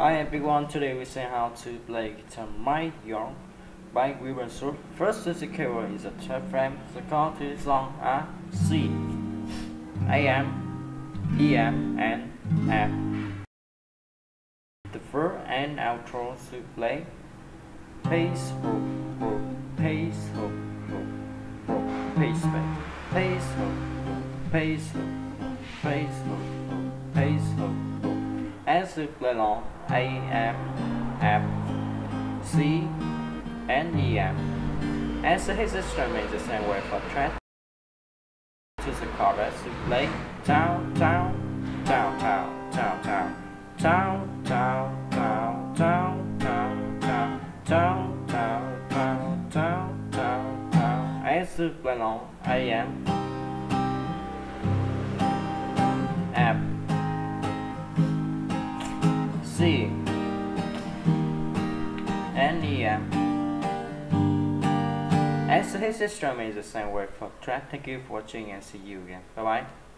Hi everyone, today we see how to play guitar My Yarn by Wilbur Soot. First is the keyboard is a 12th frame, the chords to this song are C, AM, EM and F. The first and outro to play pace hook, hook, pace hook, hook, hook, pace back, pace hook, hook, pace hook, hook, pace hook, hook, pace hook, hook. As we play along A, M, F, C, and E, M. As his instrument is the same way for track to the chorus, we play down, down, down, down, down, down, down, down, down, down, down, down, down, down, down, down, down, down. As we play along A, M, F, C, and EM. As his instrument is the same word for track. Thank you for watching and see you again. Bye bye.